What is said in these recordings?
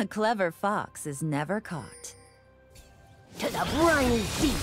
A clever fox is never caught. To the briny deep!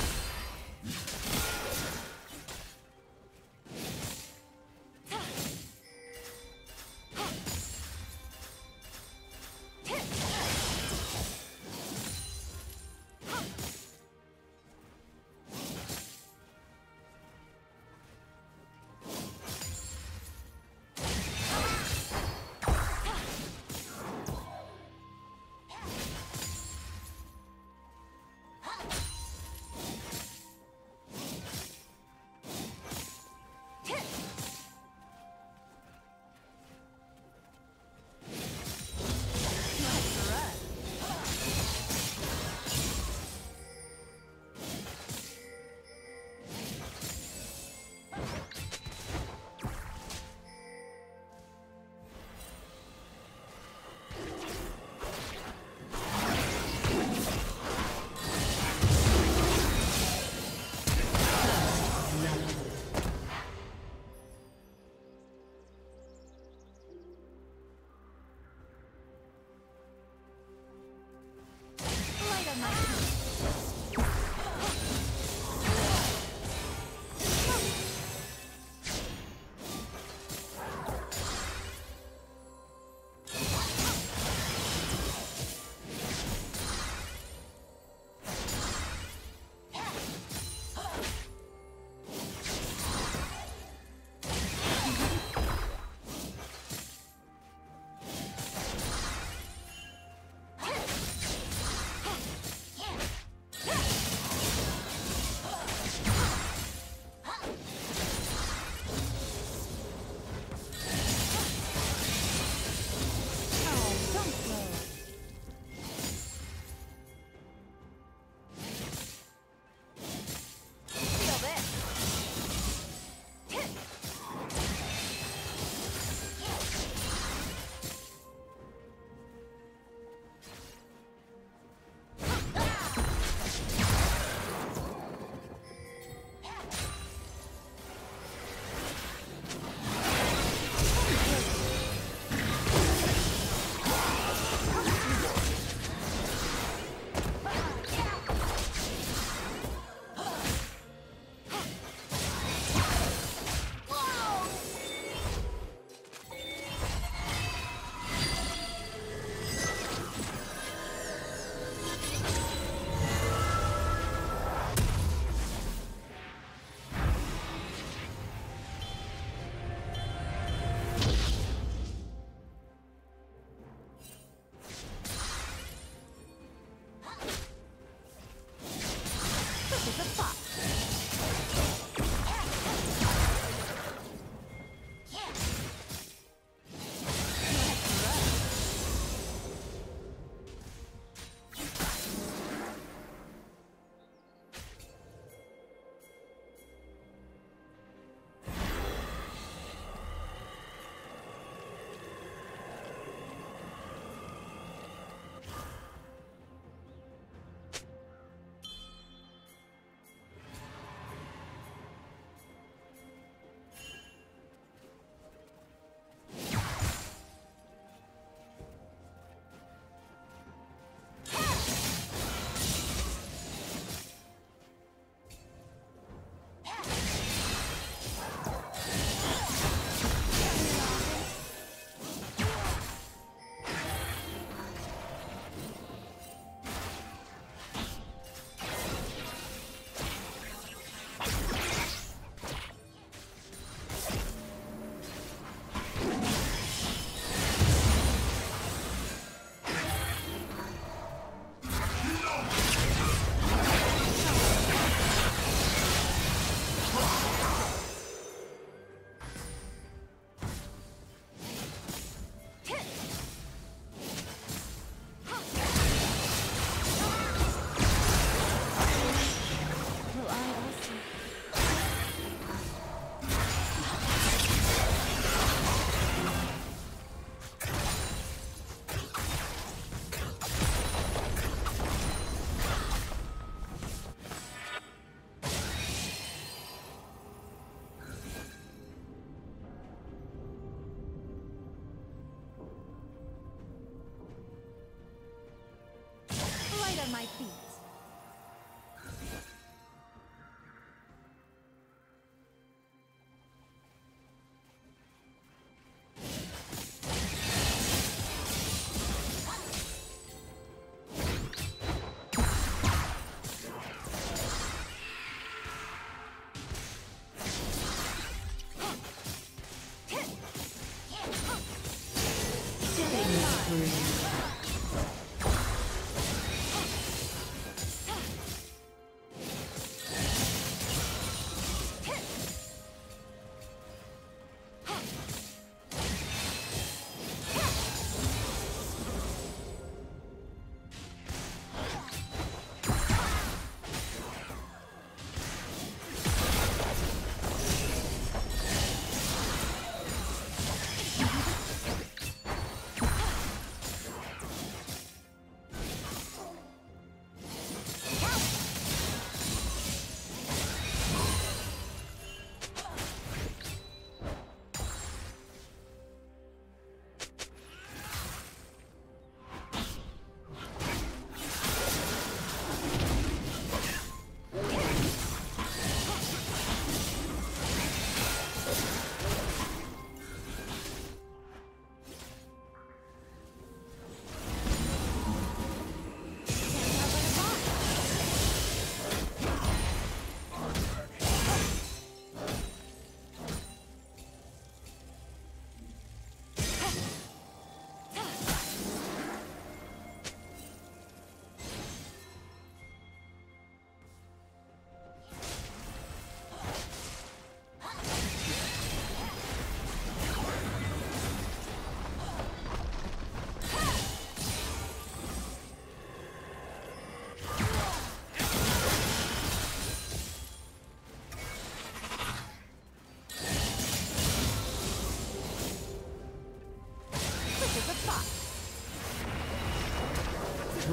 at my feet.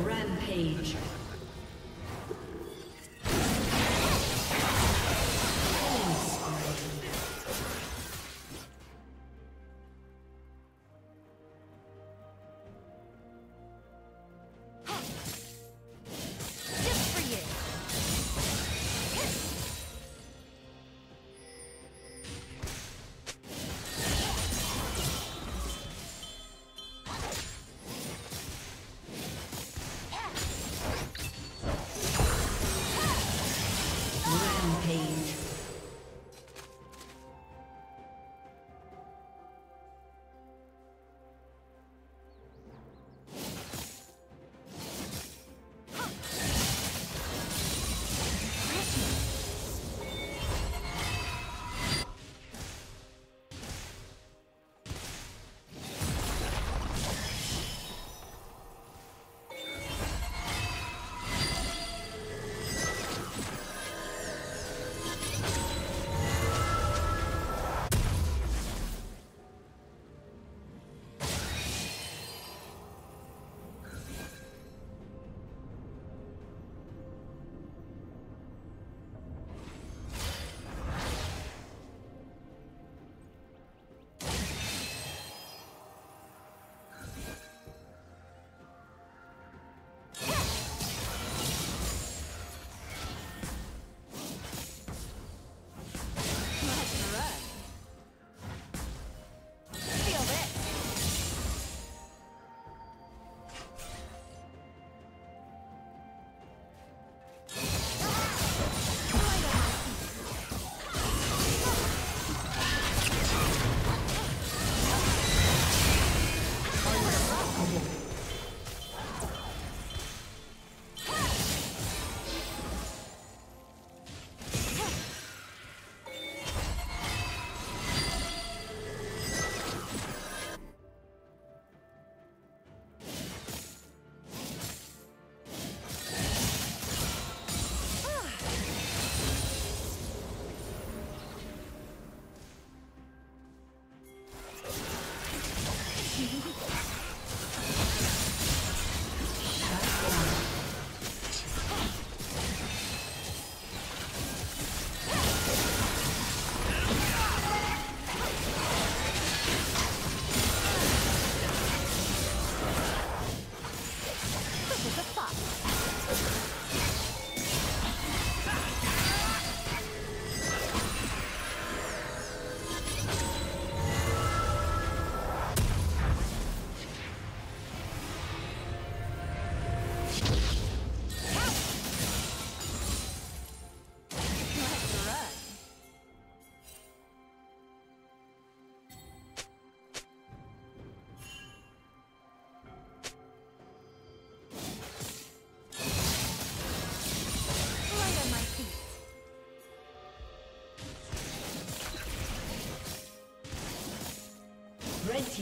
Rampage.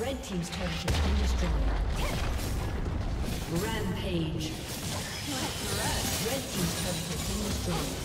Red team's turret has been destroyed. Rampage. Red team's turret has been destroyed.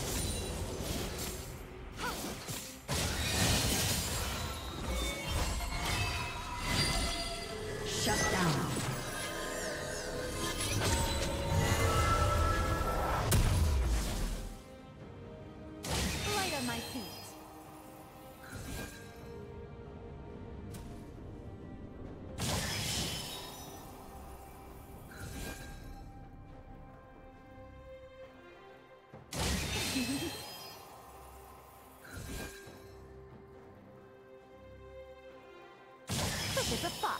It's a fox.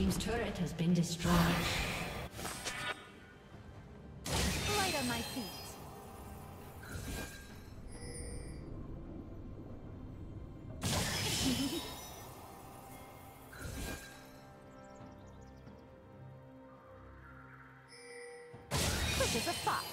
team's turret has been destroyed. Light on my feet. Quick as a fox.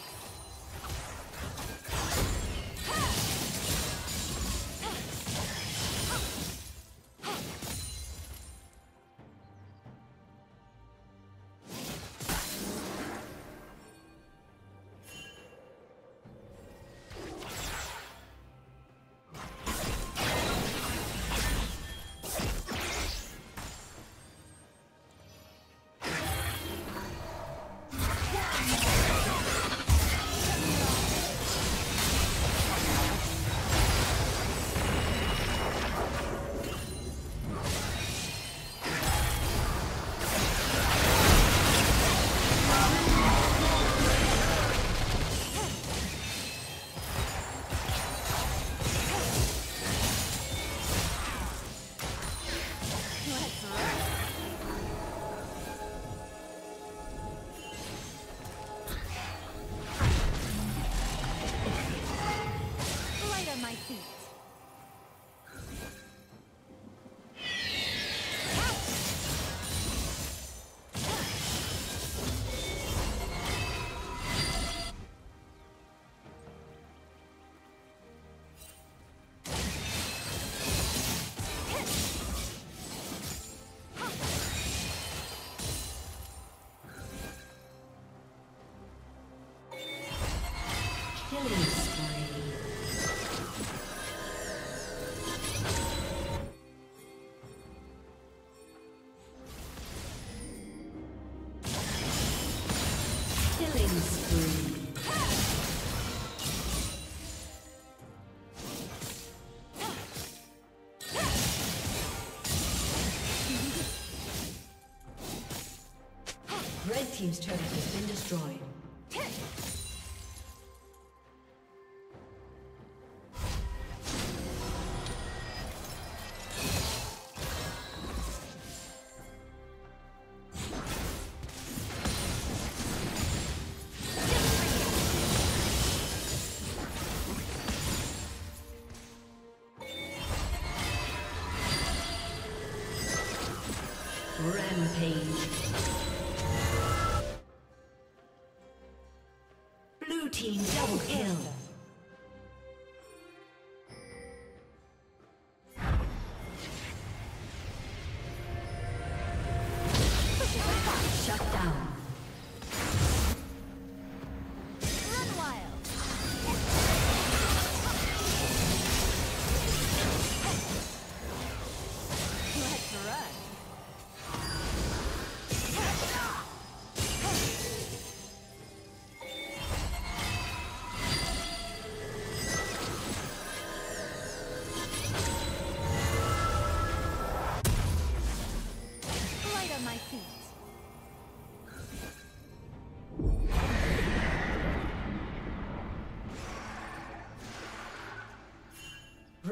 Red team's turret has been destroyed.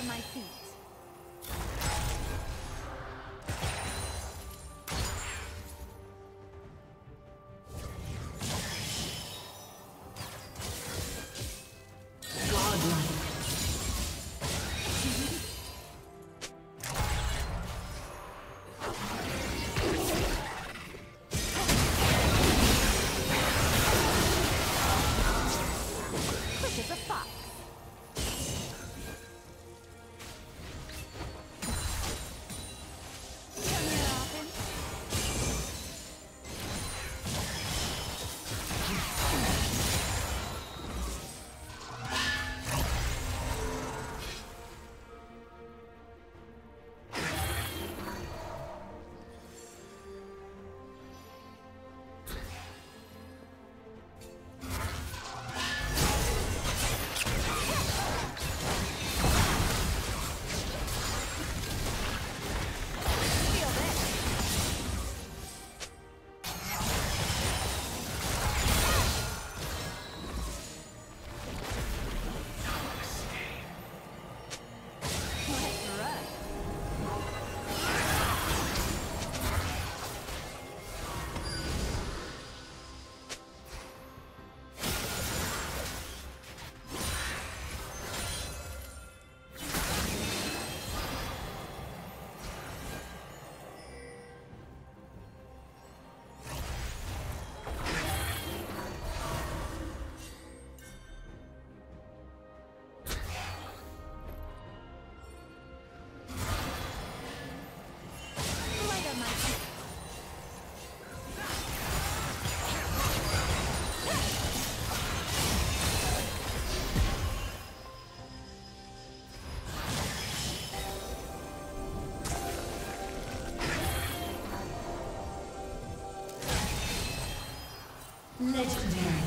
under my feet. Legendary.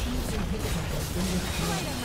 Team's inhibitor has been destroyed.